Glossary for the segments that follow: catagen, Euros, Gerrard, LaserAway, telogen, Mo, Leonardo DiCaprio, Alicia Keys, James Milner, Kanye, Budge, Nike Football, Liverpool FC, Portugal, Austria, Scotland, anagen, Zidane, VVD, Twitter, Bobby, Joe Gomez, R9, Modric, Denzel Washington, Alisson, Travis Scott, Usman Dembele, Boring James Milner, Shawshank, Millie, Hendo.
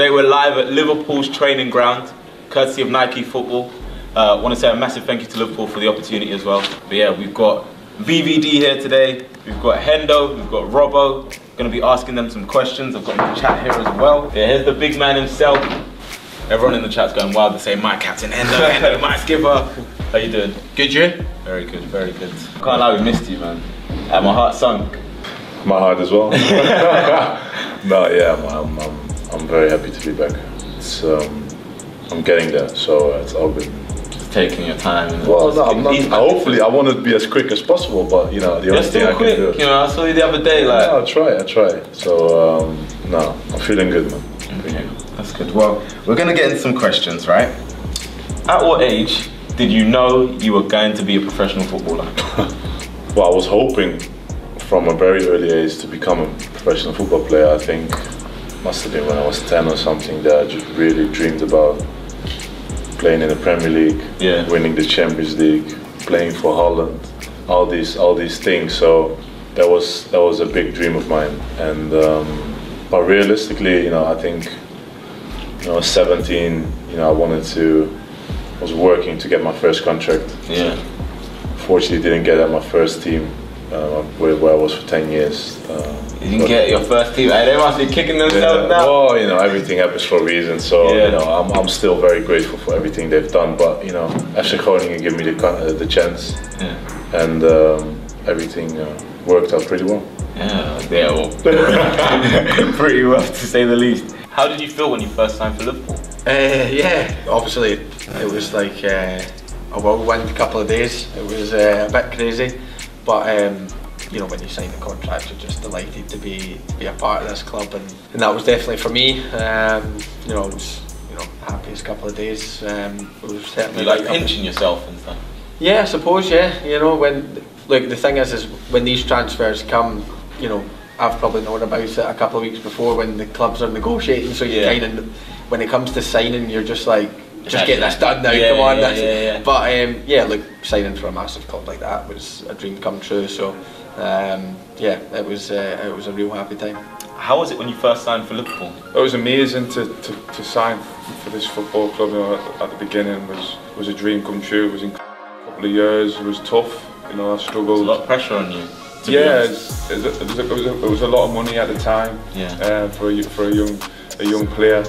Today we're live at Liverpool's training ground, courtesy of Nike Football. I want to say a massive thank you to Liverpool for the opportunity as well. But yeah, we've got VVD here today, we've got Hendo, we've got Robbo. I'm going to be asking them some questions. I've got them in the chat here as well. Yeah, here's the big man himself. Everyone in the chat's going wild to say, my captain Hendo, Hendo, my skipper. How you doing? Good, you? Very good, very good. Can't lie, we missed you, man. My heart sunk. My heart as well. No, yeah, I'm very happy to be back. It's, I'm getting there, so it's all good. Just taking your time. And well, no, I'm not, hopefully I want to be as quick as possible, but you know, the only thing I can do. You're still quick, you know, I saw you the other day. Like, no, I try. So, no, I'm feeling good, man. Okay, that's good. Well, we're going to get into some questions, right? At what age did you know you were going to be a professional footballer? Well, I was hoping from a very early age to become a professional football player. I think must have been when I was 10 or something that I just really dreamed about playing in the Premier League, yeah, winning the Champions League, playing for Holland, all these things. So that was a big dream of mine. And but realistically, you know, I think when I was 17, you know, I was working to get my first contract. Yeah. Fortunately, didn't get at my first team. Where I was for 10 years. You didn't get your first team, they must be kicking themselves now. Well, you know, everything happens for a reason, so yeah. You know, I'm still very grateful for everything they've done, but you know, FC Groningen gave me the chance, yeah, and everything worked out pretty well. Yeah, well, pretty well to say the least. How did you feel when you first signed for Liverpool? Yeah, obviously it was like a whirlwind couple of days. It was a bit crazy. But you know, when you sign the contract, you're just delighted to be a part of this club, and that was definitely for me. You know, it was, you know, happiest couple of days. It was certainly. You like pinching yourself and stuff. Yeah, I suppose. Yeah, you know, when like the thing is when these transfers come, you know, I've probably known about it a couple of weeks before when the clubs are negotiating. So you kind of, when it comes to signing, you're just like, just get this done now, yeah, come on. Yeah, yeah, yeah. But yeah, look, signing for a massive club like that was a dream come true. So yeah, it was a real happy time. How was it when you first signed for Liverpool? It was amazing to sign for this football club. You know, at the beginning was a dream come true. It was in a couple of years. It was tough. You know, I struggled. There's a lot of pressure on you. Yeah, it was a lot of money at the time. Yeah. For a young player.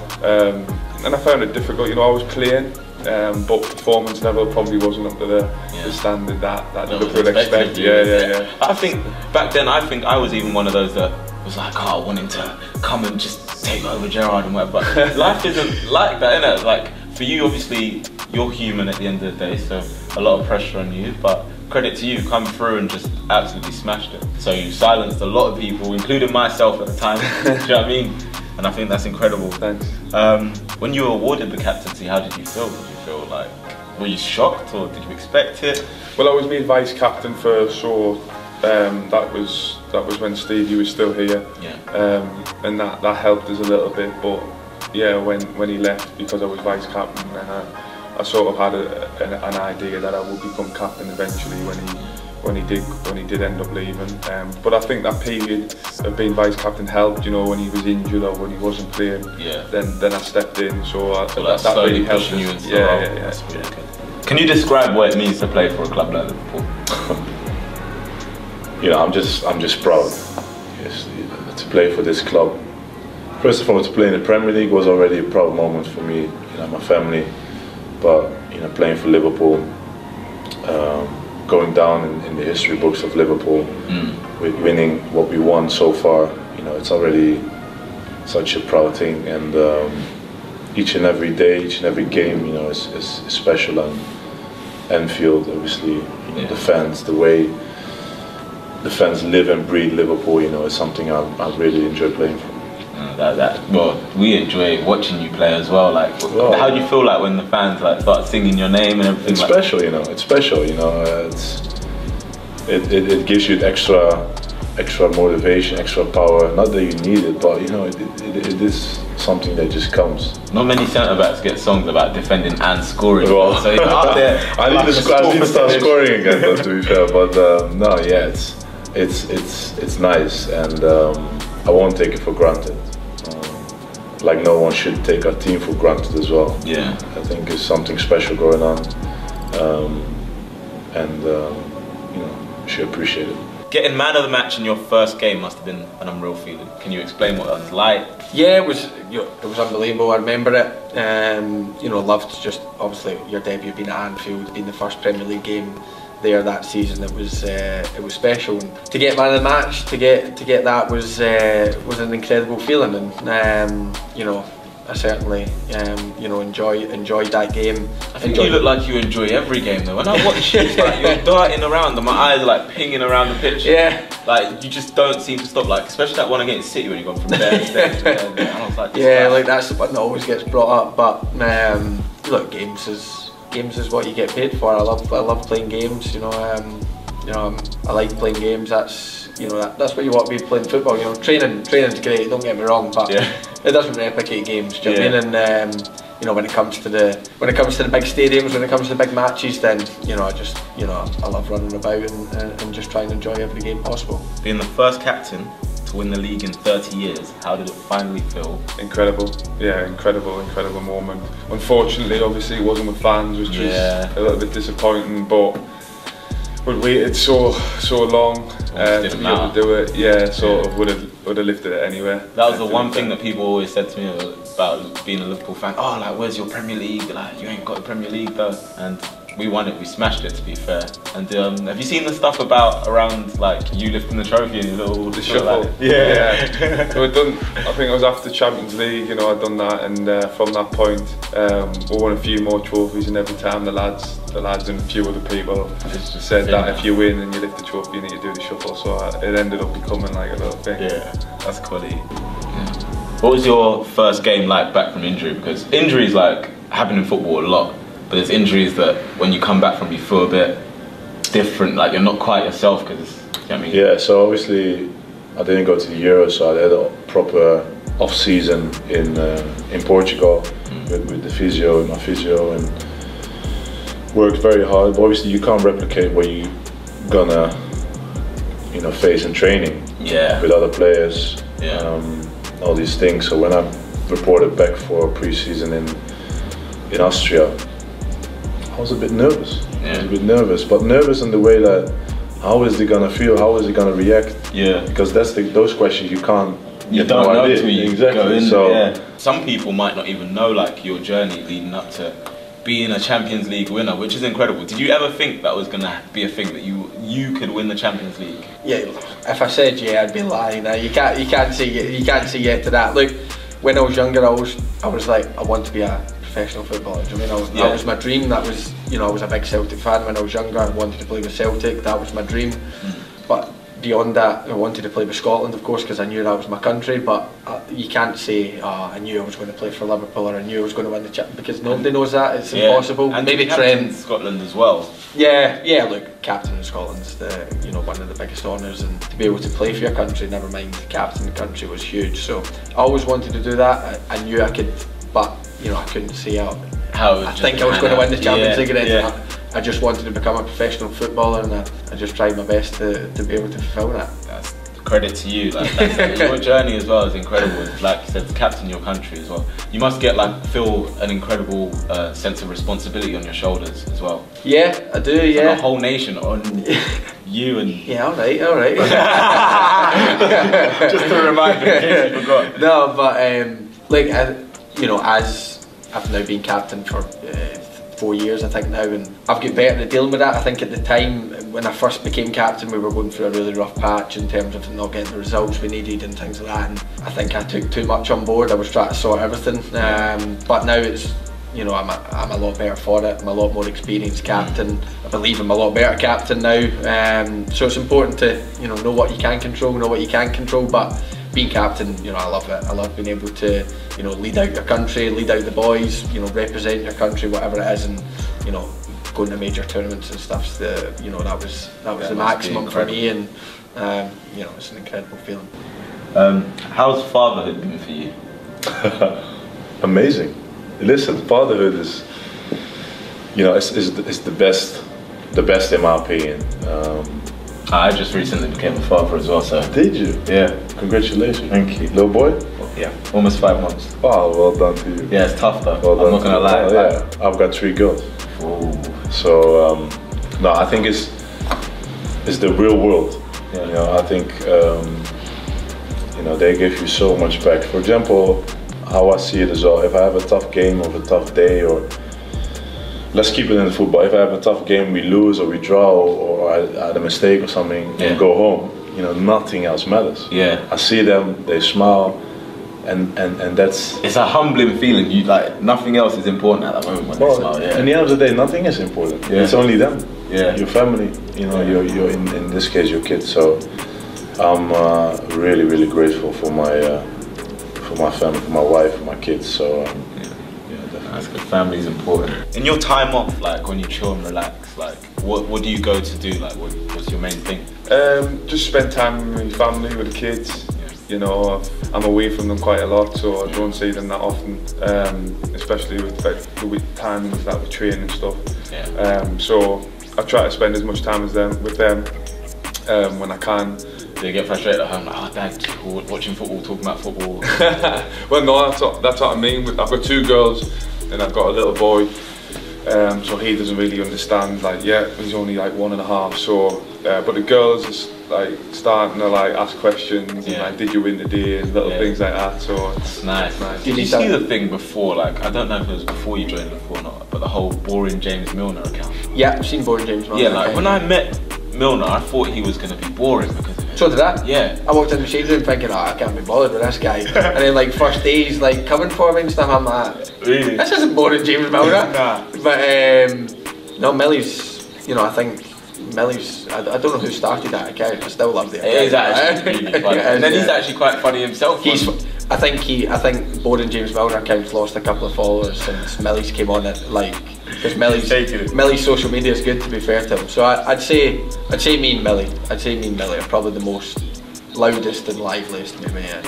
And I found it difficult, you know, I was playing, but performance level probably wasn't up to the standard that Liverpool expect. Yeah. I think, back then, I was even one of those that was like, oh, wanting to come and just take over Gerrard and whatever. But life isn't like that, innit? Like, for you, obviously, you're human at the end of the day, so a lot of pressure on you, but credit to you, come through and just absolutely smashed it. So you silenced a lot of people, including myself at the time, do you know what I mean? And I think that's incredible. Thanks. When you were awarded the captaincy, how did you feel? Did you feel like, were you shocked or did you expect it? Well, I was made vice captain first, so that was when Steve, he was still here. Yeah. And that helped us a little bit, but yeah, when he left, because I was vice captain, and I sort of had an idea that I would become captain eventually when he did end up leaving. But I think that period of being vice captain helped, you know, when he was injured or when he wasn't playing. Yeah. Then I stepped in, so that really helped you. Yeah. That's really good. Can you describe what it means to play for a club like Liverpool? You know, I'm just proud. Yes, to play for this club. First of all, to play in the Premier League was already a proud moment for me, you know, my family. But you know, playing for Liverpool, going down in the history books of Liverpool, with winning what we won so far, you know, it's already such a proud thing. And each and every day, each and every game, you know, is special. And Anfield, obviously, you know, the fans, the way the fans live and breathe Liverpool, you know, is something I really enjoy playing for. Well, we enjoy watching you play as well. Like, how do you feel like when the fans like start singing your name and everything? It's special, you know. It's special, you know. It gives you extra motivation, extra power. Not that you need it, but you know, it is something that just comes. Not many centre backs get songs about defending and scoring. Well, so you're up there. I need to start scoring again, though, to be fair. But no, yeah, it's nice, and I won't take it for granted. like no one should take our team for granted as well. Yeah, I think there's something special going on, you know, should appreciate it. Getting man of the match in your first game must have been an unreal feeling. Can you explain what that was like? Yeah, it was unbelievable. I remember it. You know, loved just obviously your debut being at Anfield, being the first Premier League game there that season. It was special. And to get man of the match, to get that was an incredible feeling. And you know, I certainly you know enjoyed that game. I think you look like you enjoy every game though. When I watch you, like, you're darting around and my eyes are like pinging around the pitch. Yeah. Like you just don't seem to stop, like especially that one against City when you've gone from there to there to there. And I was like, yeah, like that's the one that always gets brought up, but look, games is what you get paid for. I love playing games, you know, I like playing games. That's, you know, that's what you want to be playing football. You know, training's great. Don't get me wrong, but yeah, it doesn't replicate games. Do you know what I mean? And you know, when it comes to the big stadiums, when it comes to the big matches, then you know, I love running about and just trying to enjoy every game possible. Being the first captain to win the league in 30 years, how did it finally feel? Incredible, yeah, incredible moment. Unfortunately, obviously, it wasn't with fans, which was a little bit disappointing, but we waited so long to be able to do it. Yeah, sort of would have lifted it anyway. That was the one thing that people always said to me about being a Liverpool fan. Oh, like, where's your Premier League? Like, you ain't got a Premier League though. And we won it. We smashed it, to be fair. And have you seen the stuff about around like you lifting the trophy and your little shuffle? Like, yeah. So I think I was after Champions League. You know, I'd done that, and from that point, we won a few more trophies. And every time the lads, and a few other people just said that if you win and you lift the trophy, you need to do the shuffle. So it ended up becoming like a little thing. Yeah, that's quality. Yeah. What was your first game like back from injury? Because injuries like happen in football a lot. But there's injuries that when you come back from, you feel a bit different, like you're not quite yourself, because you know what I mean? Yeah, so obviously I didn't go to the Euros, so I had a proper off season in Portugal with the physio and my physio, and worked very hard. But obviously you can't replicate what you're gonna, you know, face in training with other players, all these things. So when I reported back for pre-season in Austria, I was a bit nervous. Yeah. I was a bit nervous, but nervous in the way that how is he gonna feel? How is he gonna react? Yeah, because that's those questions you can't. You don't know until you go in. So some people might not even know like your journey leading up to being a Champions League winner, which is incredible. Did you ever think that was gonna be a thing that you could win the Champions League? Yeah, if I said yeah, I'd be lying. Now you can't say yeah to that. Look, when I was younger, I was like, I want to be a professional footballer. I mean, that was my dream. That was, you know, I was a big Celtic fan when I was younger. I wanted to play with Celtic. That was my dream. But beyond that, I wanted to play with Scotland, of course, because I knew that was my country. But you can't say, oh, I knew I was going to play for Liverpool, or I knew I was going to win the championship, because nobody knows that. It's impossible. And maybe Trent, Scotland as well. Yeah, yeah. Look, captain of Scotland's the, you know, one of the biggest honours, and to be able to play for your country, never mind captain the country, was huge. So I always wanted to do that. I knew I could, but you know, I couldn't see out. I think I was going to win the Champions League again. Yeah. I just wanted to become a professional footballer, and I just tried my best to be able to fulfil that. That's credit to you. Like, that's, your journey as well is incredible. Like you said, to captain your country as well. You must get like feel an incredible sense of responsibility on your shoulders as well. Yeah, I do. It's like a whole nation on you and. Yeah, all right. Just to remind me, in case you forgot. No, but like you know, as I've now been captain for 4 years, I think now, and I've got better at dealing with that. I think at the time when I first became captain, we were going through a really rough patch in terms of not getting the results we needed and things like that. And I think I took too much on board. I was trying to sort everything, but now it's, you know, I'm a lot better for it. I'm a lot more experienced captain. I believe I'm a lot better captain now. So it's important to, you know what you can control, but. Being captain, you know, I love it. I love being able to, you know, lead out your country, lead out the boys, you know, represent your country, whatever it is, and, you know, going to major tournaments and stuff. You know, that was the maximum for me, and you know, it's an incredible feeling. How's fatherhood been for you? Amazing. Listen, fatherhood is, you know, it's the best in my opinion. I just recently became a father as well, so. Did you? Yeah. Congratulations. Thank you. Little boy? Yeah. Almost 5 months. Wow, well done to you. Yeah, it's tough though. Well I'm not gonna lie. Yeah. I've got 3 girls. Ooh. So no, I think it's the real world. Yeah. You know, I think you know, they give you so much back. For example, how I see it as well, if I have a tough game or a tough day, or let's keep it in football, if I have a tough game, we lose or we draw, or I had a mistake or something, yeah, and go home, you know, nothing else matters. Yeah. I see them, they smile, and that's... It's a humbling feeling, you like, nothing else is important at that moment when they smile, yeah. In the end of the day, nothing is important, yeah, it's only them, yeah, your family, you know, you're in this case, your kids, so I'm really, really grateful for my family, for my wife, for my kids, so that's good. Family's important. In your time off, like when you chill and relax, like what do you go to do? Like what's your main thing? Just spend time with your family, with the kids. Yeah. You know, I'm away from them quite a lot, so I don't see them that often. Especially with the week time and that with training and stuff. Yeah. So I try to spend as much time as with them when I can. They get frustrated at home, like, oh, Dad, watching football, talking about football. Well, no, that's what I mean. I've got 2 girls and I've got a little boy, so he doesn't really understand. Like, yeah, he's only like 1.5. So, but the girls is like starting to like ask questions, yeah, and like, did you win today, and little, yeah, things like that. So it's nice. Did you see the thing before? Like, I don't know if it was before you joined Liverpool or not, but the whole Boring James Milner account. Yeah, I've seen Boring James Milner. Yeah, like when I met Milner, I thought he was going to be boring because. So did I. Yeah. I walked into the shade room thinking, oh, I can't be bothered with this guy. And then like first days like coming for me and stuff, I'm like, really? This isn't Boring James Milner. Nah. But no, Millie's, you know, I think Millie's, I don't know who started that account. I still love the account. It is actually really funny. And then he's actually quite funny himself. He's, I think Boring James Milner account's lost a couple of followers since Millie's came on it, like, because Millie's social media is good, to be fair to him. So I'd say me and Millie. I'd say me and Millie are probably the most loudest and liveliest maybe. Yeah.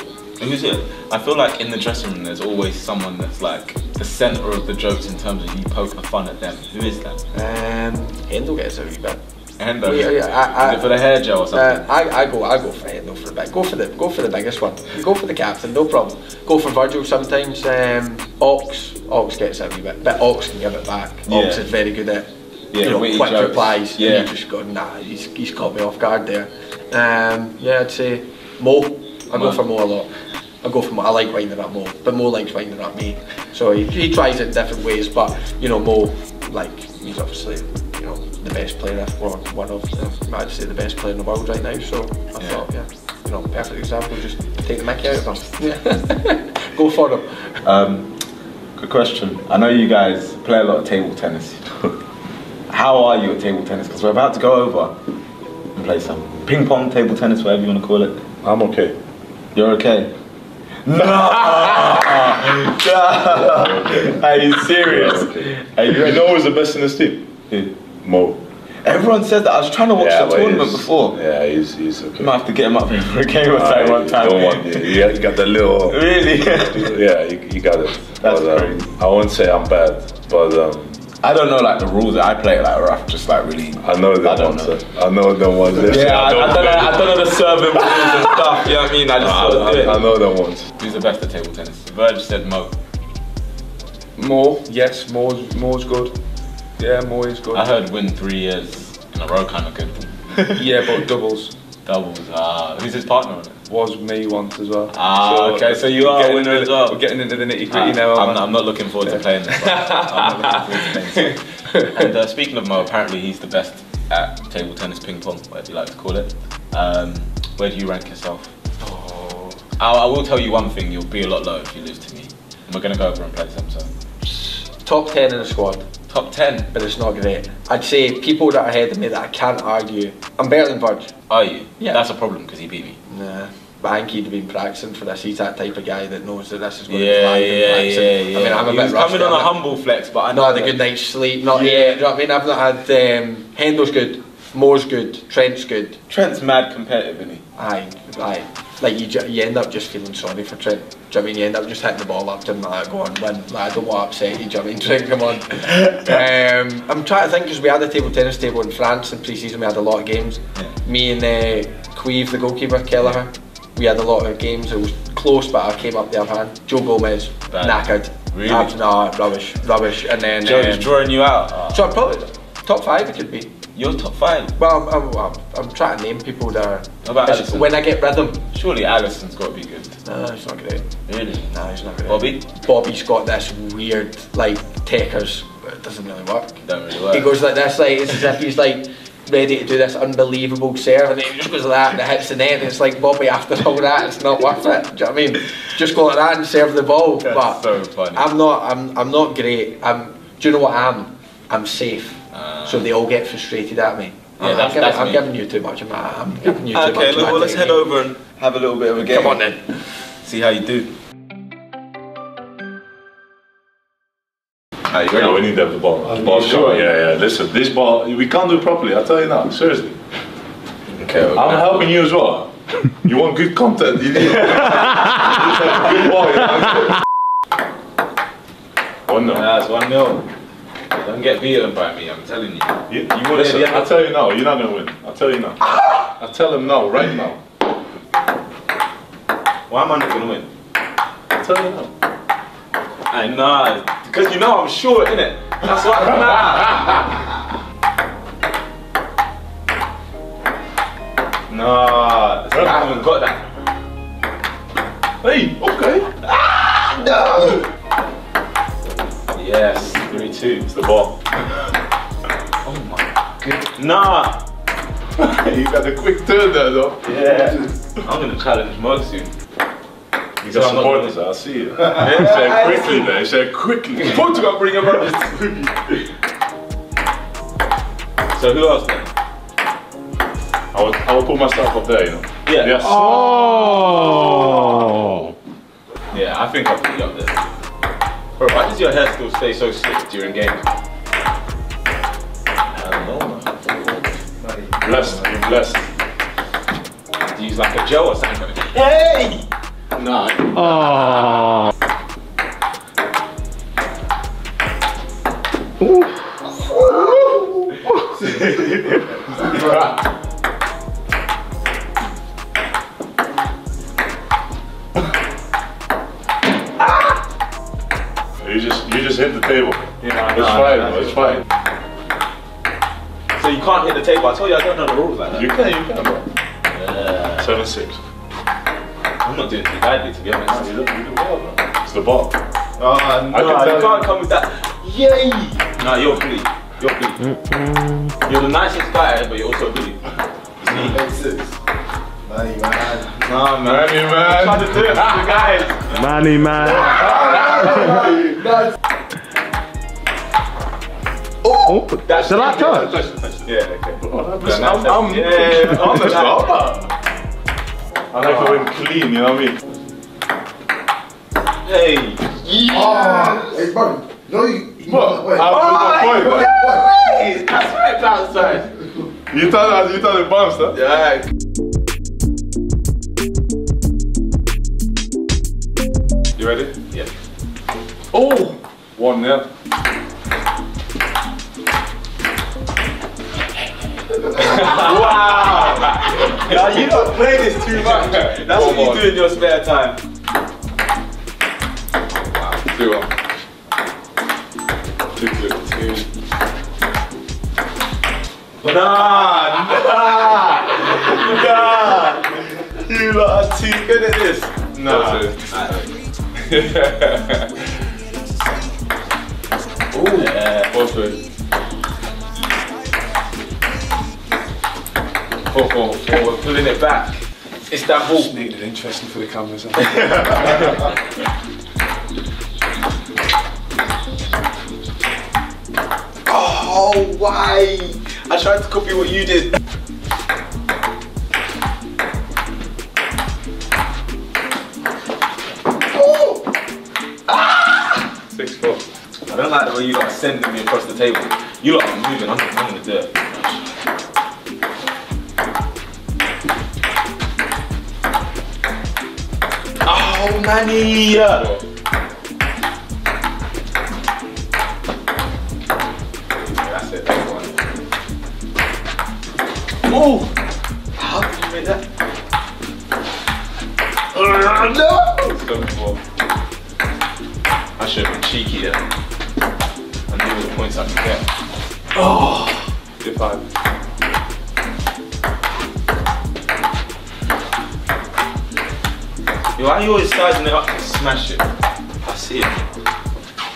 Who's it? I feel like in the dressing room there's always someone that's like the centre of the jokes in terms of you poking fun at them. Who is that? Hendo gets a wee bit. Hendo. Yeah, for the hair gel or something. I go for Hendo for a bit. Go for the biggest one. Go for the captain, no problem. Go for Virgil sometimes. Ox gets it a wee bit, but Ox can give it back. Yeah. Ox is very good at, yeah, you know, quick jokes, replies. Yeah. And you just go, nah, he's caught me off guard there. Yeah, I'd say Mo. I go for Mo a lot. I go for Mo. I like winding up Mo, but Mo likes winding up me. So he tries it in different ways, but you know, Mo, like, he's obviously, you know, the best player, I'd say the best player in the world right now. So I thought, yeah, you know, perfect example. Just take the mickey out of him. Yeah. Go for him. Good question. I know you guys play a lot of table tennis. How are you at table tennis? Because we're about to go over and play some ping pong, table tennis, whatever you want to call it. I'm okay. You're okay? No! No! Are you serious? Are you know who's the best in this team? Who? Mo. Everyone says that. I was trying to watch the tournament before. Yeah, he's okay. Might have to get him up for a game or something one time. Yeah, you got the little... Really? Yeah, you got it. That's crazy. I won't say I'm bad, but... I don't know like the rules. I play like rough, just like really. I know the ones. I know the ones. Yeah, I don't know the serving rules and stuff. You know what I mean? I know the ones. Who's the best at table tennis? Budge said Mo. Mo? Yes, Mo's good. Yeah, Mo is good. I heard win 3 years in a row kind of good. Yeah, but doubles. Doubles. Who's his partner on it? Was me once as well. Okay, so you are a winner as well. We're getting into the nitty gritty now. I'm not looking forward to playing this. I'm not looking forward to playing this. And speaking of Mo, apparently he's the best at table tennis, ping pong, whatever you like to call it. Where do you rank yourself? Oh. I will tell you one thing, you'll be a lot lower if you lose to me. And we're going to go over and play some, so. Top 10 in the squad. Top 10, but it's not great. I'd say people that are ahead of me that I can't argue. I'm better than Budge. Are you? Yeah. That's a problem because he beat me. Nah, but I think he'd been practicing for this. He's that type of guy that knows that this is what he's like. I mean, I'm a bit rusty. Coming on a humble flex, but I know. Not had a good night's sleep. Not yet. You know what I mean? I've not had. Hendo's good. Moore's good. Trent's good. Trent's mad competitive, isn't he? Aye. Like you end up just feeling sorry for Trent. Do you know what I mean? You end up just hitting the ball up to him, like, go on, win. Like, I don't want to upset you, do you know what I mean? Trent, come on. I'm trying to think, because we had a table tennis table in France in pre-season, we had a lot of games. Yeah. Me and Cueve, the goalkeeper, Kelleher, we had a lot of games. It was close, but I came up the other hand. Joe Gomez, bad. Knackered. Really? Nah, rubbish, rubbish. And then Joe was drawing you out. So I'm probably top five. It could be. You're top five. Well, I'm trying to name people that are. How about Alisson? When I get rhythm. Surely Alisson's got to be good. No, he's not great. Really? No, he's not great. Bobby? Bobby's got this weird, like, techers. It doesn't really work. Doesn't really work. He goes like this, like, it's as if he's like ready to do this unbelievable serve, and then he just goes like that and it hits the net, and it's like, Bobby, after all that, it's not worth it. Do you know what I mean? Just go like that and serve the ball. That's but so funny. I'm not great. Do you know what I am? I'm safe. So they all get frustrated at me. Yeah, I'm giving you too much. I'm giving you too much. Okay, well, let's head over and have a little bit of a game. Come on then. See how you do. You no, we need to have the ball. The ball's sure. Yeah, yeah. Listen, this ball, we can't do it properly. I'll tell you now. Seriously. Okay. I'm helping you as well. You want good content. You need a good ball. You know? 1-0. Yeah, it's 1-0. Don't get beaten by me, I'm telling you. Listen, I'll tell you now, you're not gonna win. I'll tell you now. I'll tell him now, right now. Why am I not gonna win? I'll tell you now. I know, because you know I'm short, innit? That's what I'm at. Nah, I haven't got that. Hey, okay. Ah, no! Yes, 3-2. It's the ball. Oh my goodness. Nah! You got a quick turn there though. Yeah. I'm going to challenge Mo soon. You got supporters, I see you. Yeah, say quickly, man. Say quickly. Portugal, bring him up. So who else then? I would put myself up there, you know. Yeah. Yes. Oh! Yeah, I think I'll put you up there. Bro, why does your hair still stay so slick during games? I don't know, man. Blessed, you're blessed. Do you use like a gel or something? Hey! No. Aww. You just hit the table. Yeah, it's fine. So you can't hit the table. I told you I don't know the rules like that. You can, bro. 7-6. I'm not doing too badly, to be honest. You do well, bro. It's the ball. No, you can't come with that. Yay! No, you're a bully. You're a bully. You're the nicest guy, but you're also a bully. See? Money man. Nah, man. Money man. I'm trying to do it for the guys. Money man. Oh, that's should I touch? Yeah, okay. I'm the stopper. I like to win clean, you know what I mean? Hey. Yes. Hey, bro. No, you what? Wait. I that's right, that's right. You thought it bounced, huh? Yeah. You ready? Yeah. Oh! 1-0. Wow! Now you don't play this too much. That's what you do in your spare time. Wow, 2-1. 2-2. Nah! You lot are too good at this. Nah. Ooh, yeah. 4-3. Oh, we're pulling it back. It's that ball. Just needed interesting for the cameras. Oh, why? I tried to copy what you did. Oh! Ah! 6-4. I don't like the way you lot are sending me across the table. You lot are moving. I'm going to do it. Oh, Manny! That's it, that's one. Oh! How did you make that? No! cheeky then. And these are the points I can get. Oh, good five. Why are you always sizing it up to smash it? I see it.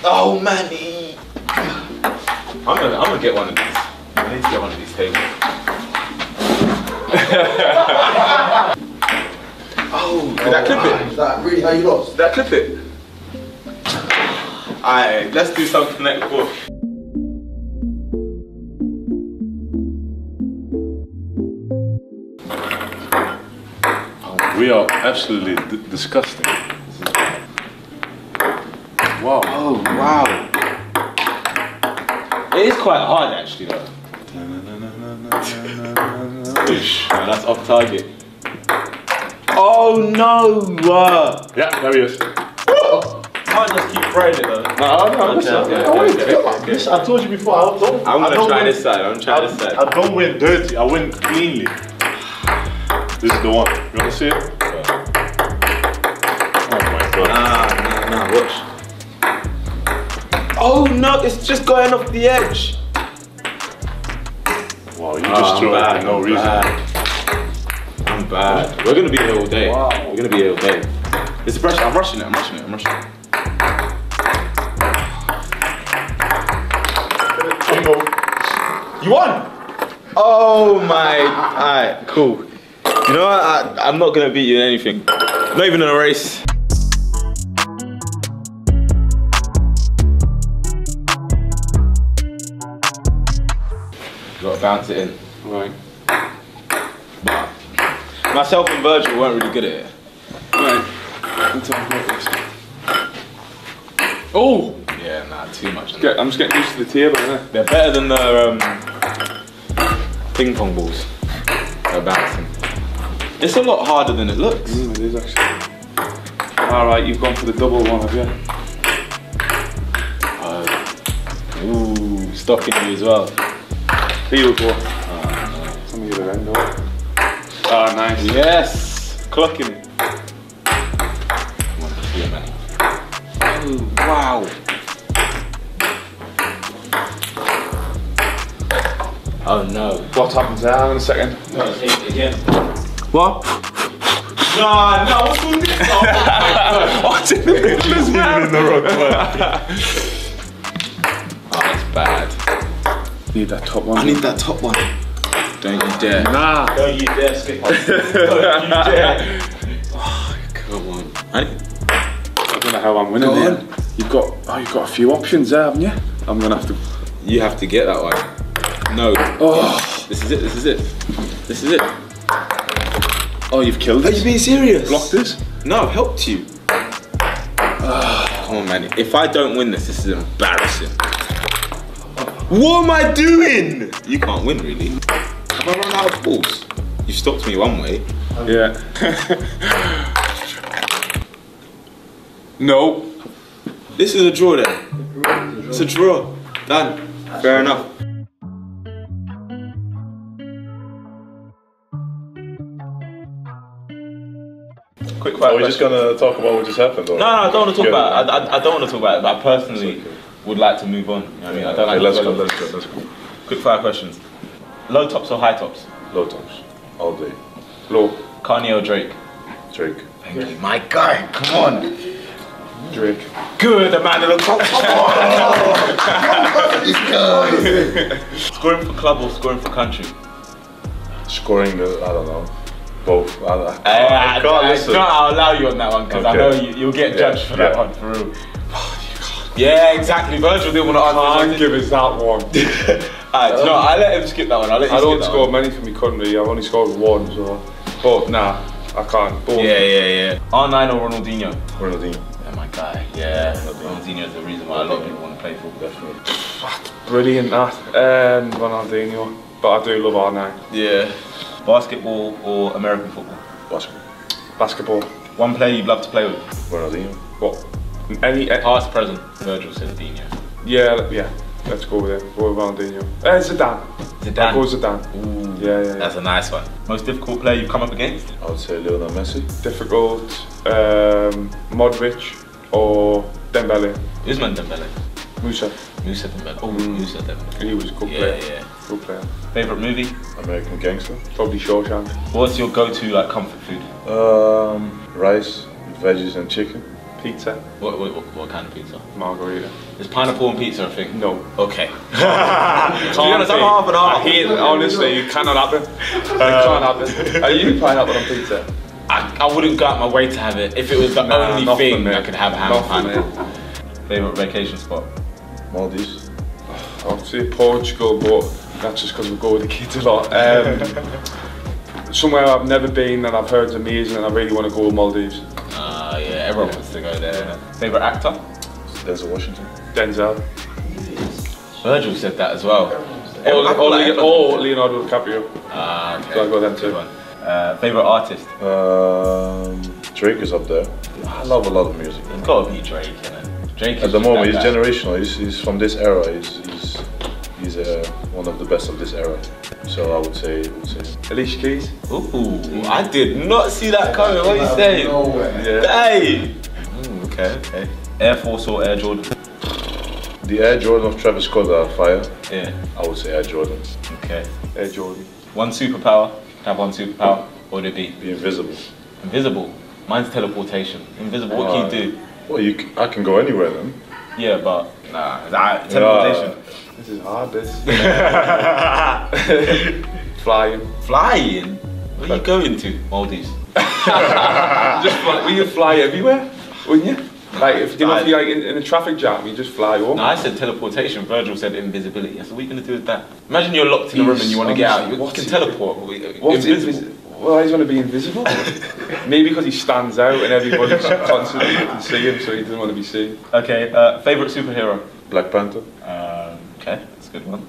Oh, Manny! I'm gonna get one of these. I need to get one of these tables. Oh, did that clip it? Is that really how you lost? Did that clip it? Alright, let's do something next before. We are absolutely disgusting. Wow. Oh, wow. It is quite hard actually though. No, that's off target. Oh no! Yeah, there he is. I just keep trying it though. No, I told you before, I'm gonna try this side. I don't win dirty, I win cleanly. This is the one. You want to see it? Oh my god. Nah, watch. Oh no, it's just going off the edge. Wow, you just threw it for no reason. I'm bad. We're going to be here all day. Wow. We're going to be here all day. It's the pressure. I'm rushing it. You won! Oh my. Alright, cool. You know what, I'm not gonna beat you in anything. Not even in a race. Gotta bounce it in. Right. But myself and Virgil weren't really good at it. Right. Oh! Yeah, nah, too much. I'm just getting used to the tier, but yeah. They're better than the ping pong balls. They're bouncing. It's a lot harder than it looks. It is actually. Alright, you've gone for the double one, have you? Ooh, stocking you as well. Who you for? Some of you are Hendo. Ah, nice. Yes! Clocking it. Come on, see it, man. Oh, wow. Oh no. What happens there in a second? No, it again. What? No, what's all this? What's in the middle is in the wrong way. Oh, that's bad. Need that top one. I need that top one. Don't you dare. Nah. Don't you dare skip on. Don't you dare. Oh, come on. I don't know how I'm winning here. You've got a few options there, haven't you? I'm gonna have to. You have to get that one. No. Oh. This is it. Oh, you've killed it. Are you being serious? Blocked this? No, I've helped you. Come on, man. If I don't win this, this is embarrassing. What am I doing? You can't win, really. Have I run out of balls? You stopped me one way. Yeah. No. This is a draw, then. It's a draw. Done. Fair enough. Are we just going to talk about what just happened? Or? No, I don't want to talk about it. I don't want to talk about it, but I personally would like to move on. You know what I mean? I don't let's go. Quick fire questions. Low tops or high tops? Low tops. All day. Low. Kanye or Drake? Drake. Thank you. My guy, come on. Drake. Good, the man in the top. Come on. Good. Scoring for club or scoring for country? Scoring, I don't know. Both. I can't listen. I'll allow you on that one because I know you'll get judged for that one for real. Oh, yeah, exactly. Virgil didn't want to answer. Can't give us that one. Alright, no, I let him skip that one. I don't score many for me country. I've only scored one, so. But nah, I can't. Both. Yeah. R9 or Ronaldinho? Ronaldinho. Yeah, my guy. Yeah, Ronaldinho is the reason why a lot of people want to play football. Definitely. Brilliant that. Ronaldinho, but I do love R9. Yeah. Basketball or American football? Basketball. One player you'd love to play with? Ronaldinho. What? Any past, present. Virgil Ronaldinho. Yeah. Let's go with him. Go with Ronaldinho. Zidane. Zidane. I'll go Zidane. Ooh, yeah. That's a nice one. Most difficult player you've come up against? I would say Lionel Messi. Difficult. Modric or Dembélé. Usman Dembele. Moussa Dembele. Oh, Moussa Dembele. He was a good player. Yeah, yeah. Good player. Favorite movie? American Gangster. Probably Shawshank. What's your go-to like comfort food? Rice, veggies, and chicken. Pizza. What kind of pizza? Margarita. Is pineapple on pizza a thing? No. Okay. To be honest, I'm half and half. Honestly, it cannot happen. It can't happen. Are you pineapple on pizza? I wouldn't go out my way to have it if it was the only thing I could have pineapple. Favorite vacation spot? Maldives. I'd say Portugal, but that's just because we go with the kids a lot. Somewhere I've never been and I've heard is amazing and I really want to go to Maldives. Yeah, everyone wants to go there. Yeah. Favorite actor? Denzel Washington. Denzel. Virgil said that as well. Or Leonardo DiCaprio. Ah, okay. So I got them too. Favorite artist? Drake is up there. I love a lot of music. It's gotta be Drake, innit? Drake. At the moment, he's generational. He's from this era. He's one of the best of this era. So I would say, Alicia Keys. Ooh, I did not see that coming. What are you saying? No way. Hey. Okay, okay. Air Force or Air Jordan? The Air Jordan of Travis Scott are fire. Yeah. I would say Air Jordan. Okay. Air Jordan. One superpower. Have one superpower, what would it be? Be invisible. Invisible? Mine's teleportation. Invisible, what can you do? Well, I can go anywhere then. Yeah, but teleportation. This is hard, this. Flying. Flying? Where are you going to? Maldives. Will you fly everywhere? Wouldn't you? Like, if you're not in a traffic jam, you just fly home. No, I said teleportation, Virgil said invisibility. So what are you going to do with that? Imagine you're locked in a room and you want to get out. You can teleport. What's invisible? Well, he's going to be invisible. Maybe because he stands out and everybody constantly can see him, so he doesn't want to be seen. Okay, favourite superhero? Black Panther. Okay, that's a good one.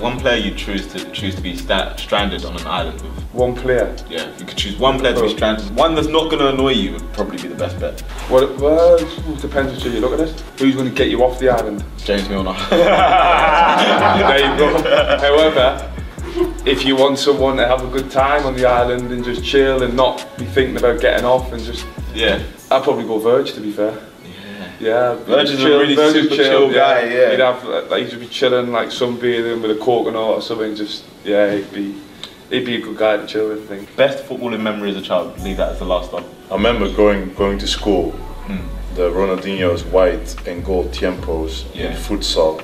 One player you choose to be stranded on an island with? One player? Yeah, if you could choose one player to be stranded. One that's not going to annoy you would probably be the best bet. Well, it depends which way you look at this. Who's going to get you off the island? James Milner. There you go. However, if you want someone to have a good time on the island and just chill and not be thinking about getting off and just... Yeah. I'd probably go Verge, to be fair. Yeah, Budge is a really super chill guy. Yeah, he'd have he'd be chilling, like sunbathing with a coconut or something. Just he'd be a good guy to chill with. I think. Best footballing memory as a child. Leave that as the last one. I remember going to school. The Ronaldinho's white and gold tiempos in futsal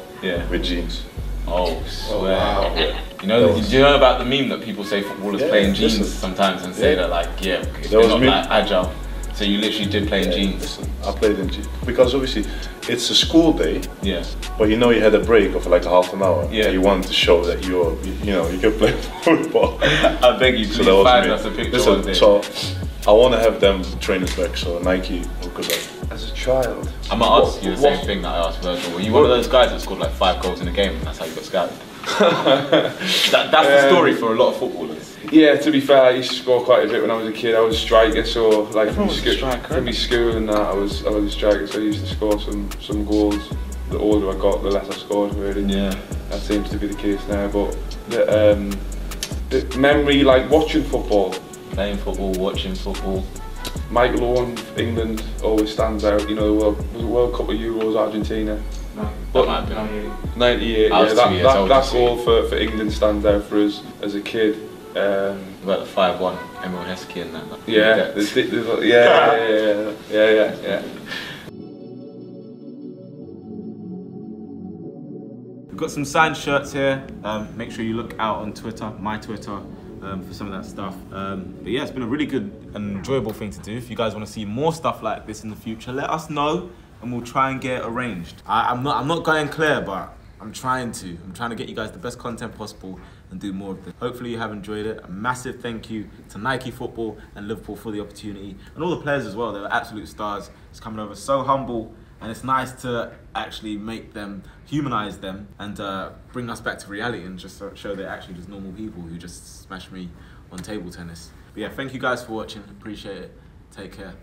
with jeans. Oh, swear. Wow. Yeah. Do you know about the meme that people say footballers play in jeans sometimes and say that they're not that agile. So you literally did play in jeans? Listen, I played in jeans. Because obviously, it's a school day. Yeah. But you had a break of like half an hour. Yeah. You wanted to show that you can play football. I beg you, please find us a picture one day. So I want to have them trainers back, so Nike, because as a child. I'm going to ask you the same thing that I asked Virgil. Were you one of those guys that scored like 5 goals in a game and that's how you got scouted? That's the story for a lot of footballers. Yeah, to be fair, I used to score quite a bit when I was a kid. I was a striker, so like from my school and that, I was a striker, so I used to score some goals. The older I got, the less I scored, really. Yeah, that seems to be the case now. But the memory, like watching football, playing football, watching football. Michael Owen, England always stands out. You know, the World Cup of Euros, Argentina. That might have been 98. That goal for England stands out for us as a kid. About the 5-1, Emil Heskey and that. We've got some signed shirts here. Make sure you look out on Twitter, my Twitter, for some of that stuff. But yeah, it's been a really good and enjoyable thing to do. If you guys want to see more stuff like this in the future, let us know and we'll try and get it arranged. I'm not going clear, but I'm trying to get you guys the best content possible and do more of them. Hopefully you have enjoyed it. A massive thank you to Nike Football and Liverpool for the opportunity, and all the players as well. They were absolute stars. It's coming over so humble, and it's nice to actually humanize them and bring us back to reality and just show they're actually just normal people who just smashed me on table tennis. But yeah, thank you guys for watching. Appreciate it. Take care.